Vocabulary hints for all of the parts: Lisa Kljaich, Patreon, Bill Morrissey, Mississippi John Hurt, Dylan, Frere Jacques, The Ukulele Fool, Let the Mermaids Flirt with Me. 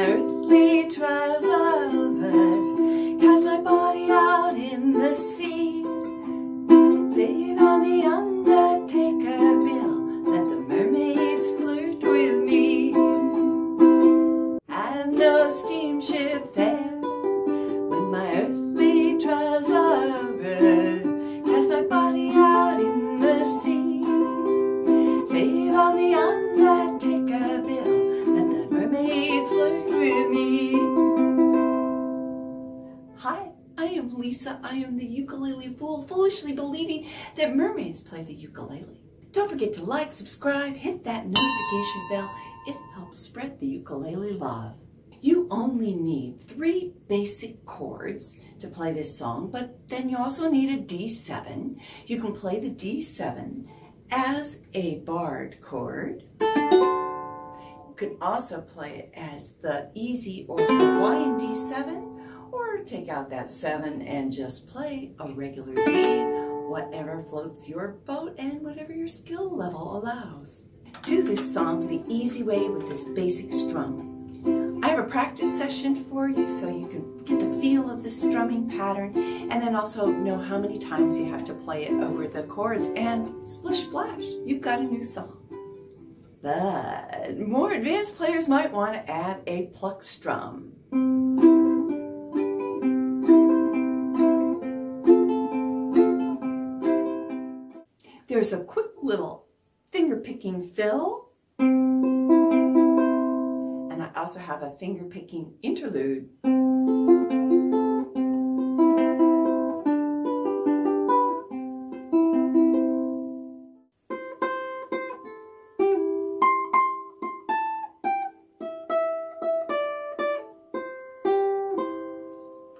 earthly trials over, cast my body out in the sea. Save on the undertaker bill, let the mermaids flirt with me. I'm no steamship there, when my earthly trials are over, cast my body out in the sea. Save on the undertaker bill, let the mermaids flirt with me. Hi, I am Lisa. I am the ukulele fool, foolishly believing that mermaids play the ukulele. Don't forget to like, subscribe, hit that notification bell. It helps spread the ukulele love. You only need 3 basic chords to play this song, but then you also need a D7. You can play the D7 as a barred chord. You can also play it as the easy or Hawaiian D7, or take out that 7 and just play a regular D, whatever floats your boat and whatever your skill level allows. Do this song the easy way with this basic strum. I have a practice session for you so you can get the feel of the strumming pattern and then also know how many times you have to play it over the chords, and splish splash, you've got a new song. But more advanced players might want to add a pluck strum. There's a quick little finger-picking fill. I also have a finger-picking interlude.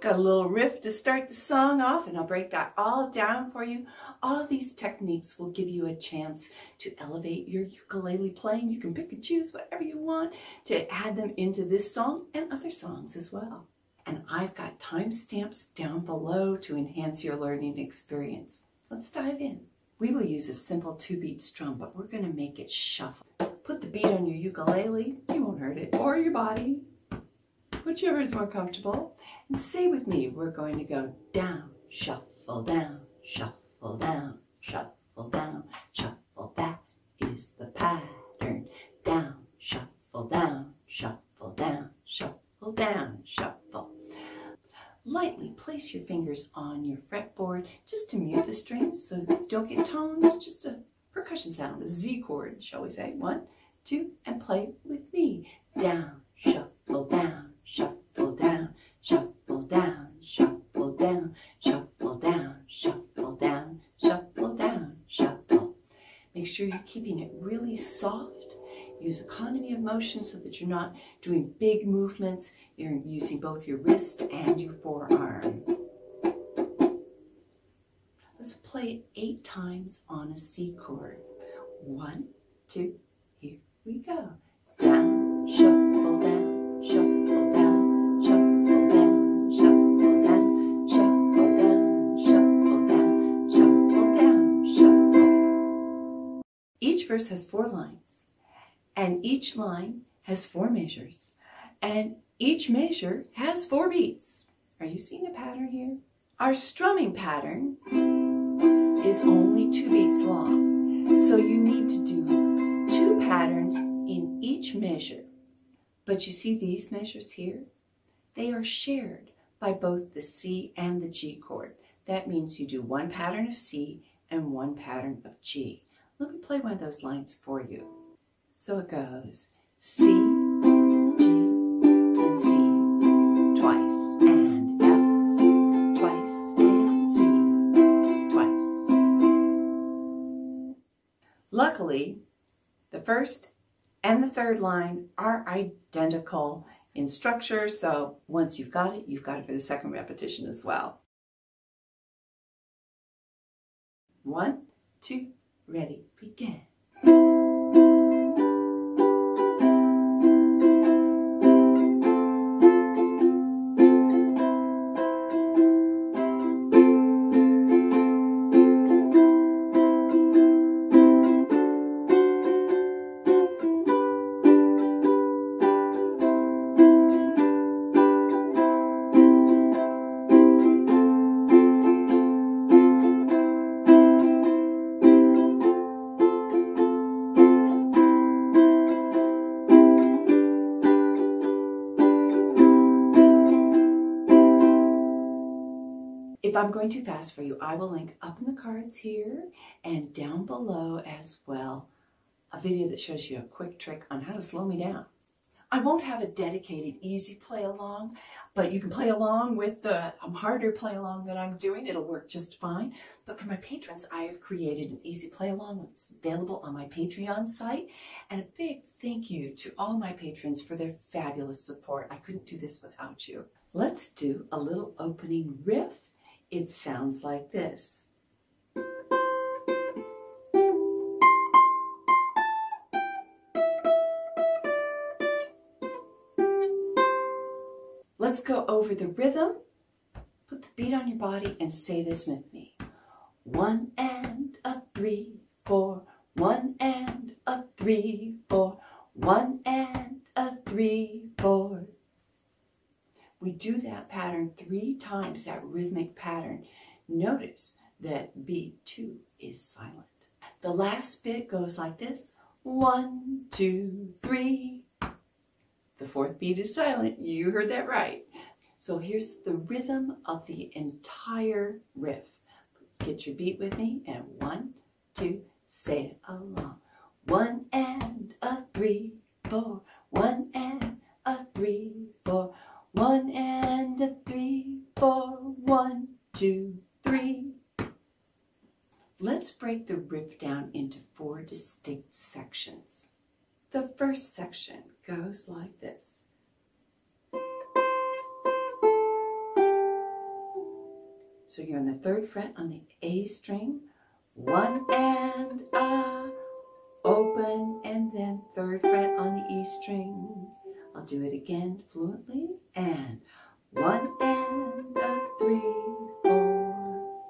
Got a little riff to start the song off, and I'll break that all down for you. All of these techniques will give you a chance to elevate your ukulele playing. You can pick and choose whatever you want to add them into this song and other songs as well. And I've got timestamps down below to enhance your learning experience. Let's dive in. We will use a simple 2-beat strum, but we're going to make it shuffle. Put the beat on your ukulele, you won't hurt it, or your body, whichever is more comfortable. And say with me, we're going to go down, shuffle, down, shuffle, down, shuffle, down, shuffle. That is the pattern. Down, shuffle, down, shuffle, down, shuffle, down, shuffle. Lightly place your fingers on your fretboard just to mute the strings so you don't get tones, just a percussion sound, a Z chord, shall we say. 1, 2, and play with me. Down, shuffle, down. Shuffle down, shuffle down, shuffle down, shuffle down, shuffle down, shuffle down, shuffle. Make sure you're keeping it really soft. Use economy of motion so that you're not doing big movements. You're using both your wrist and your forearm. Let's play it 8 times on a C chord. 1, 2, here we go. Down, shuffle down, shuffle. Each verse has 4 lines, and each line has 4 measures, and each measure has 4 beats. Are you seeing a pattern here? Our strumming pattern is only 2 beats long, so you need to do 2 patterns in each measure. But you see these measures here? They are shared by both the C and the G chord. That means you do 1 pattern of C and 1 pattern of G. Let me play one of those lines for you. So it goes C, G, and C, twice, and F, twice, and C, twice. Luckily, the first and the third line are identical in structure, so once you've got it for the second repetition as well. 1, 2, ready, begin. If I'm going too fast for you, I will link up in the cards here and down below as well a video that shows you a quick trick on how to slow me down. I won't have a dedicated easy play along, but you can play along with the harder play along that I'm doing. It'll work just fine. But for my patrons, I have created an easy play along. It's available on my Patreon site. And a big thank you to all my patrons for their fabulous support. I couldn't do this without you. Let's do a little opening riff. It sounds like this. Let's go over the rhythm, put the beat on your body, and say this with me. 1 and a 3, 4. 1 and a 3, 4. 1 and a 3, 4. We do that pattern 3 times, that rhythmic pattern. Notice that B2 is silent. The last bit goes like this. 1, 2, 3. The 4th beat is silent. You heard that right. So here's the rhythm of the entire riff. Get your beat with me and 1, 2, say it along. 1 and a 3, 4. 1 and a 3, 4. 1 and a 3, 4. 1, 2, 3. Let's break the riff down into 4 distinct sections. The first section goes like this. So you're on the 3rd fret on the A string. 1 and a, open, and then 3rd fret on the E string. I'll do it again fluently. And 1 and a 3, 4.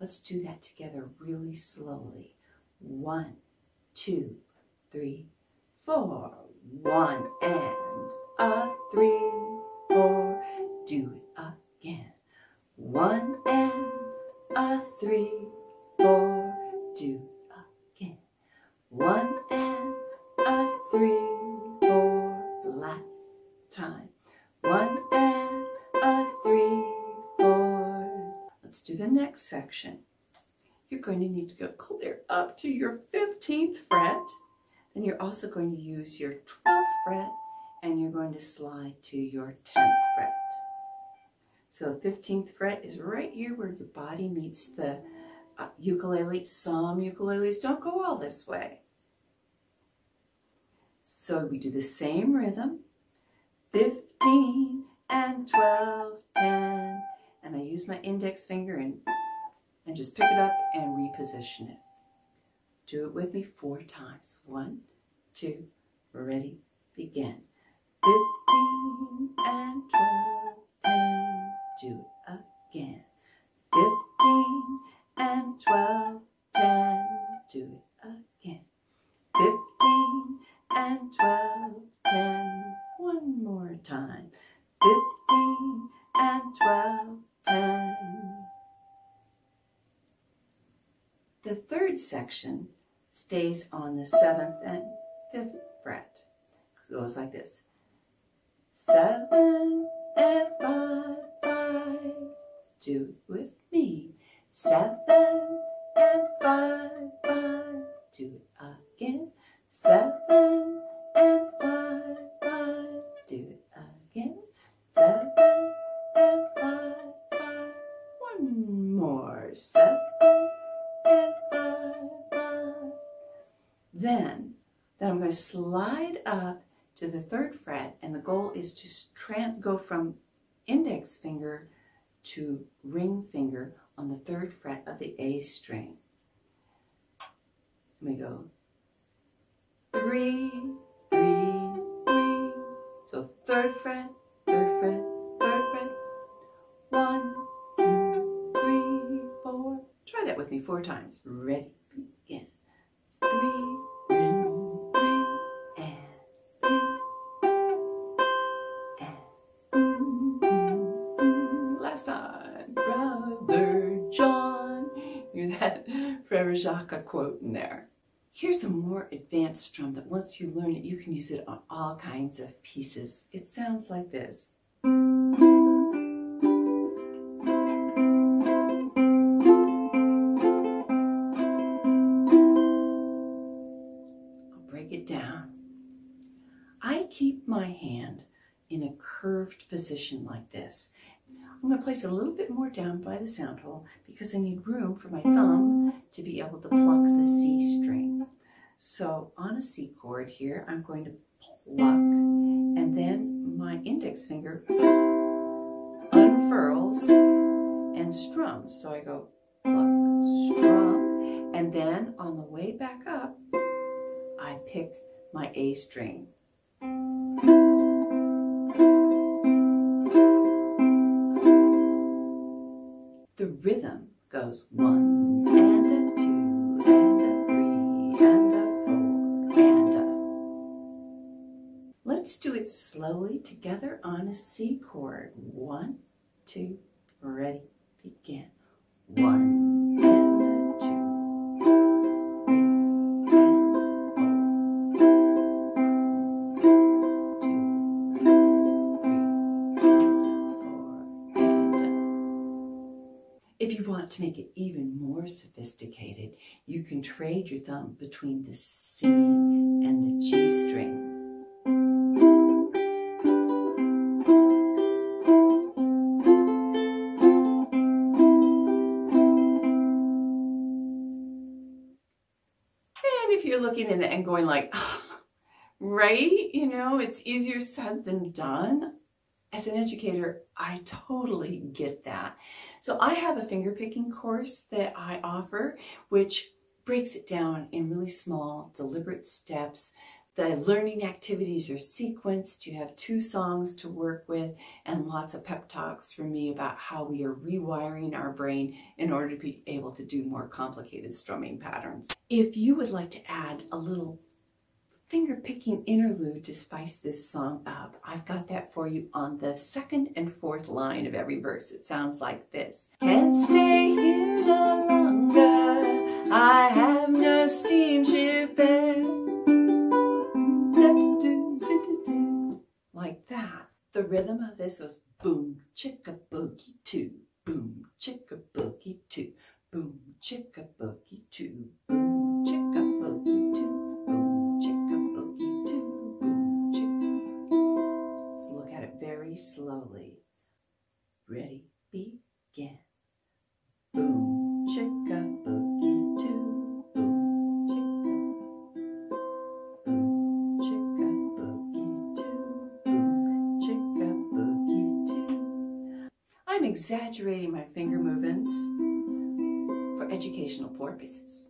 Let's do that together really slowly. 1, 2, 3, 4. 1 and a 3, 4. Do it again. 1 and a 3, 4. Do it again. 1 and a 3, 4. Last time. 1 and a 3, 4. Let's do the next section. You're going to need to go clear up to your 15th fret. And you're also going to use your 12th fret and you're going to slide to your 10th fret. So 15th fret is right here where your body meets the ukulele. Some ukuleles don't go all this way. So we do the same rhythm. 15 and 12, 10. And I use my index finger and just pick it up and reposition it. Do it with me 4 times. 1, 2, ready, begin. 15 and 12, 10, do it again. 15 and 12, 10, do it again. 15 and 12, 10, one more time. 15 and 12, 10. The 3rd section stays on the 7th and 5th fret. It goes like this. 7 and 5, 5, do it with me. 7 and 5, 5, do it again. 7 and 5, 5, do it again. 7 and 5, 5, one more. 7 and 5, 5. Then I'm going to slide up to the 3rd fret, and the goal is to go from index finger to ring finger on the 3rd fret of the A string. And we go 3, 3, 3. So 3rd fret, 3rd fret, 3rd fret. 1, 2, 3, 4. Try that with me 4 times. Ready, begin. 3, 3, 3, and 3. Last time, Brother John. You hear that Frere Jacques quote in there. Here's a more advanced strum that once you learn it, you can use it on all kinds of pieces. It sounds like this. my hand in a curved position like this. I'm going to place it a little bit more down by the sound hole because I need room for my thumb to be able to pluck the C string. So on a C chord here, I'm going to pluck, and then my index finger unfurls and strums. So I go pluck, strum, and then on the way back up, I pick my A string. The rhythm goes one and a two and a three and a four and a. Let's do it slowly together on a C chord. 1, 2, ready, begin. 1 and a 2, 3 and 4, 2, 3 and 4 and a. If you want to make it even more sophisticated, you can trade your thumb between the C and the G string. Looking in it and going like, oh, right? You know, it's easier said than done. As an educator, I totally get that. So I have a finger picking course that I offer, which breaks it down in really small, deliberate steps. The learning activities are sequenced. You have 2 songs to work with and lots of pep talks from me about how we are rewiring our brain in order to be able to do more complicated strumming patterns. If you would like to add a little finger-picking interlude to spice this song up, I've got that for you on the 2nd and 4th line of every verse. It sounds like this. Can't stay here no longer. I have no steamship bed. Like that. The rhythm of this goes boom, chicka boogie two, boom, chicka boogie two, boom, chicka boogie two, boom, chicka boogie two, boom, chicka boogie two, boom, chicka. Let's look at it very slowly. Ready, begin. Boom, chicka boogie. Exaggerating my finger movements for educational purposes.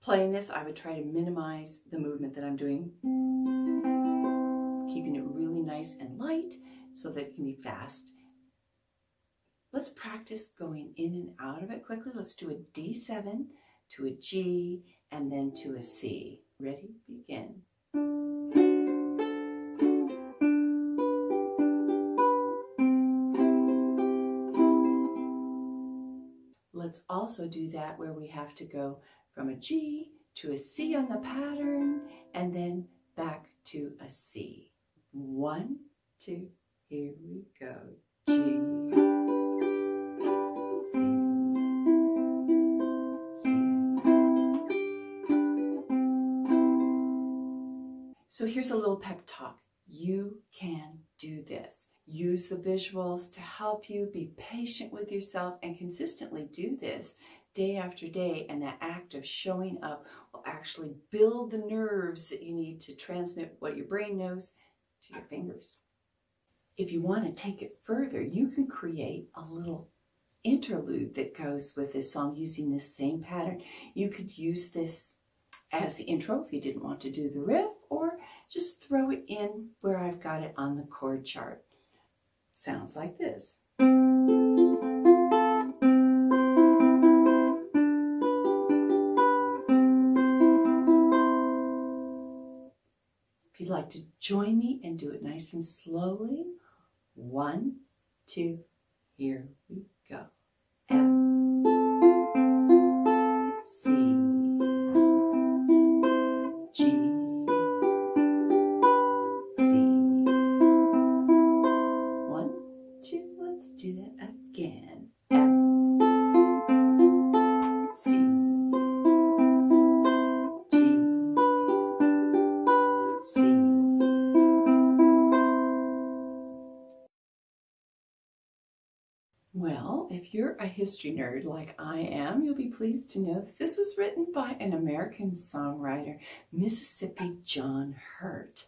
Playing this, I would try to minimize the movement that I'm doing, keeping it really nice and light so that it can be fast. Let's practice going in and out of it quickly. Let's do a D7 to a G and then to a C. Ready? Begin. Let's also do that where we have to go from a G to a C on the pattern and then back to a C. 1, 2, here we go. G, C, C. So here's a little pep talk. You can do this. Use the visuals to help you. Be patient with yourself and consistently do this day after day, and that act of showing up will actually build the nerves that you need to transmit what your brain knows to your fingers. If you want to take it further, you can create a little interlude that goes with this song using this same pattern. You could use this as the intro if you didn't want to do the riff, or just throw it in where I've got it on the chord chart. Sounds like this. If you'd like to join me and do it nice and slowly, 1, 2, here we go. if you're a history nerd like I am, you'll be pleased to know that this was written by an American songwriter, Mississippi John Hurt.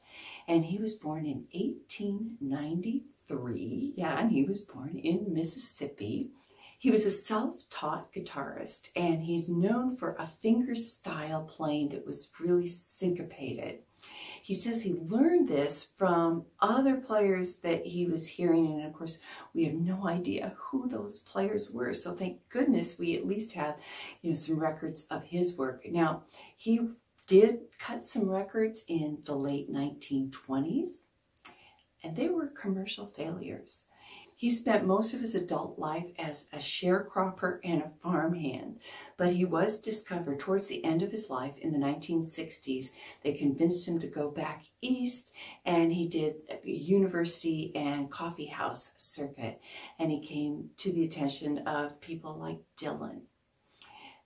And he was born in 1893. Yeah, and he was born in Mississippi. He was a self-taught guitarist, and he's known for a fingerstyle playing that was really syncopated. He says he learned this from other players that he was hearing, and of course, we have no idea who those players were, so thank goodness we at least have, you know, some records of his work. Now, he did cut some records in the late 1920s, and they were commercial failures. He spent most of his adult life as a sharecropper and a farmhand, but he was discovered towards the end of his life in the 1960s. They convinced him to go back east, and he did a university and coffee house circuit, and he came to the attention of people like Dylan.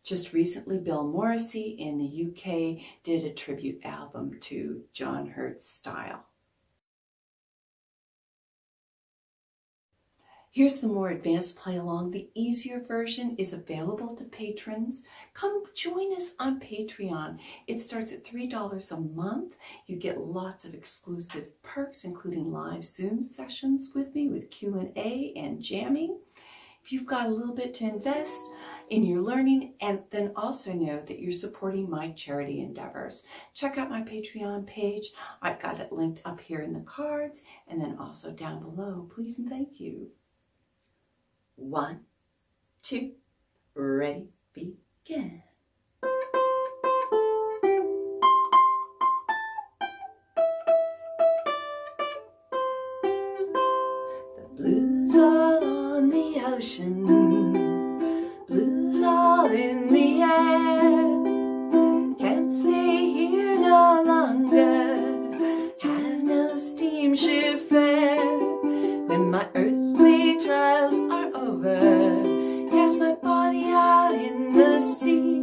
Just recently, Bill Morrissey in the UK did a tribute album to John Hurt's style. Here's the more advanced play along. The easier version is available to patrons. Come join us on Patreon. It starts at $3 a month. You get lots of exclusive perks, including live Zoom sessions with me with Q&A and jamming. If you've got a little bit to invest in your learning, and then also know that you're supporting my charity endeavors. Check out my Patreon page. I've got it linked up here in the cards and then also down below. Please and thank you. 1, 2, ready, begin. The blues all on the ocean, blues all in the air. Can't stay here no longer, have no steamship fare. When my earthly trials are cast my body out in the sea.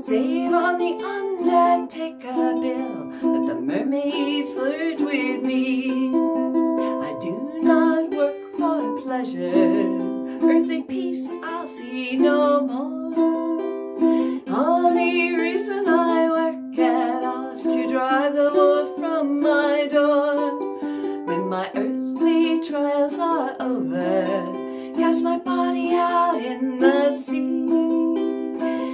Save on the undertaker bill, but the mermaids flirt with me. I do not work for pleasure, earthly peace I'll see no more. Only reason I work at odds to drive the wolf from my door. When my earthly trials are over, cast my body out in the sea.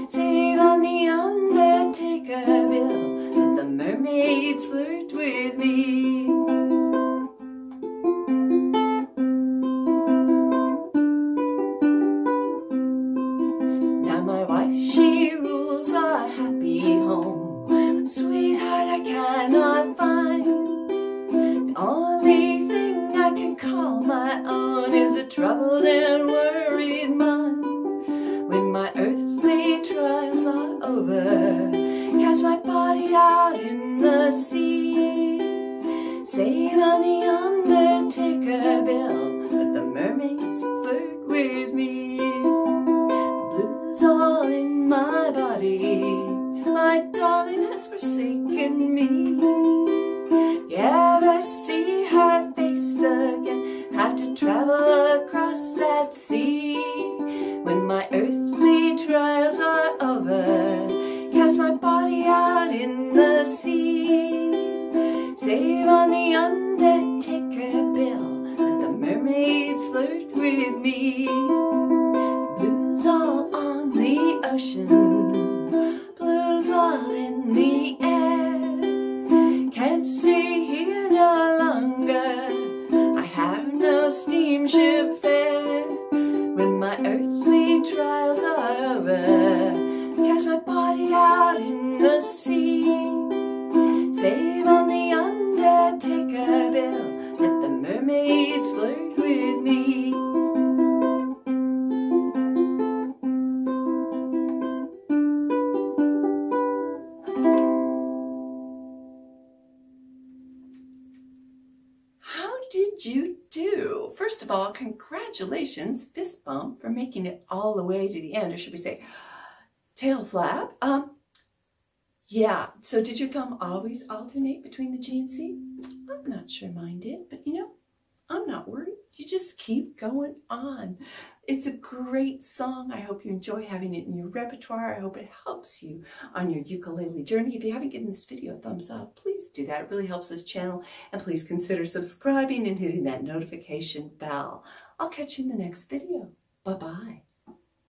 Save on the undertaker bill, let the mermaids flirt with me. Now my wife, she rules our happy home. Sweetheart, I cannot find. The only thing I can call my own is a troubled and worried mind. When my earthly trials are over, cast my body out in the sea. Save on the undertaker bill, let the mermaids flirt with me. Blues all in my body, my darling has forsaken me. You ever see her face again? Have to travel across that sea. When my earthly trials are over, cast my body out in the sea. Save on the undertaker bill, let the mermaids flirt with me. Blues all on the ocean, blues all in the air. Can't stay here no longer, steamship fare. When my earthly trials are over, cast my body out in the sea. Save on the undertaker bill, let the mermaids flirt with me. First of all, congratulations, fist bump, for making it all the way to the end, or should we say, tail flap. Yeah, so did your thumb always alternate between the G and C? I'm not sure mine did, but you know, I'm not worried. You just keep going on. It's a great song. I hope you enjoy having it in your repertoire. I hope it helps you on your ukulele journey. If you haven't given this video a thumbs up, please do that. It really helps this channel. And please consider subscribing and hitting that notification bell. I'll catch you in the next video. Bye-bye.